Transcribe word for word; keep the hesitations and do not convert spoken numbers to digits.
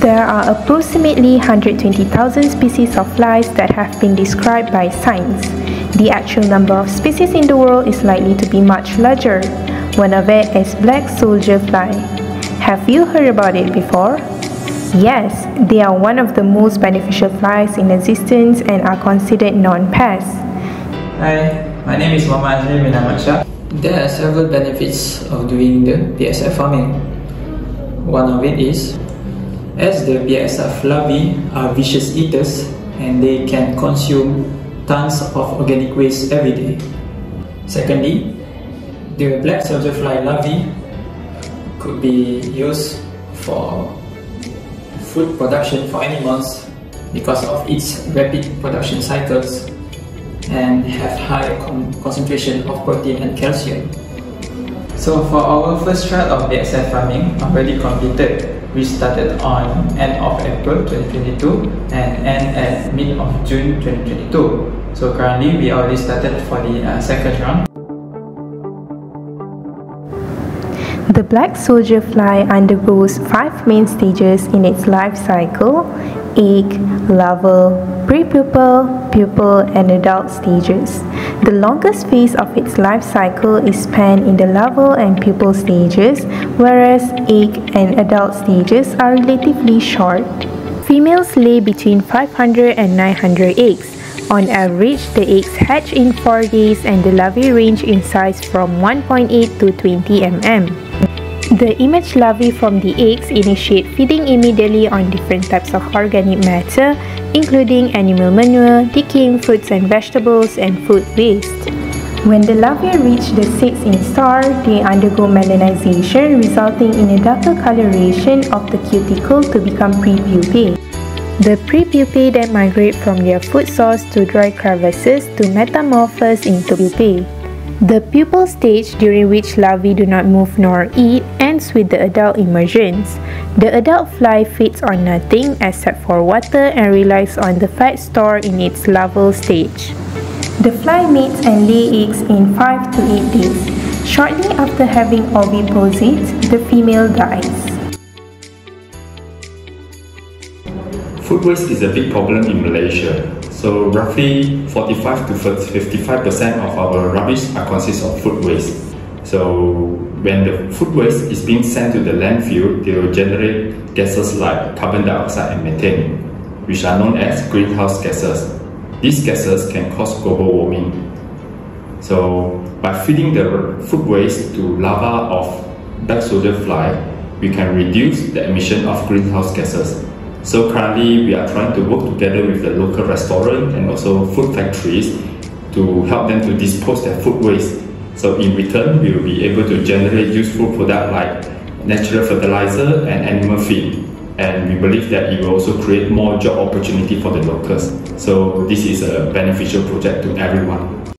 There are approximately one hundred twenty thousand species of flies that have been described by science. The actual number of species in the world is likely to be much larger. One of it is black soldier fly. Have you heard about it before? Yes, they are one of the most beneficial flies in existence and are considered non-pests. Hi, my name is Mamadhir Minamaksha. There are several benefits of doing the B S F farming. One of it is, as the B S F larvae are vicious eaters and they can consume tons of organic waste every day. Secondly, the black soldier fly larvae could be used for food production for animals because of its rapid production cycles and have high con concentration of protein and calcium. So for our first trial of B S F farming already completed. We started on end of April twenty twenty-two and end at mid of June twenty twenty-two. So currently we already started for the uh, second round. The black soldier fly undergoes five main stages in its life cycle: egg, larval, prepupal, pupal and adult stages. The longest phase of its life cycle is spent in the larval and pupal stages, whereas egg and adult stages are relatively short. Females lay between five hundred and nine hundred eggs. On average, the eggs hatch in four days and the larvae range in size from one point eight to twenty millimeters. The image larvae from the eggs initiate feeding immediately on different types of organic matter, including animal manure, decaying fruits and vegetables, and food waste. When the larvae reach the sixth instar, they undergo melanization, resulting in a darker coloration of the cuticle to become prepupae. The prepupae then migrate from their food source to dry crevices to metamorphose into pupae. The pupal stage, during which larvae do not move nor eat, ends with the adult emergence. The adult fly feeds on nothing except for water and relies on the fat stored in its larval stage. The fly mates and lay eggs in five to eight days. Shortly after having oviposites, the female dies. Food waste is a big problem in Malaysia. So roughly forty-five to fifty-five percent of our rubbish are consists of food waste. So when the food waste is being sent to the landfill, they will generate gases like carbon dioxide and methane, which are known as greenhouse gases. These gases can cause global warming. So by feeding the food waste to larvae of black soldier fly, we can reduce the emission of greenhouse gases. So currently, we are trying to work together with the local restaurant and also food factories to help them to dispose their food waste. So in return, we will be able to generate useful products like natural fertilizer and animal feed. And we believe that it will also create more job opportunity for the locals. So this is a beneficial project to everyone.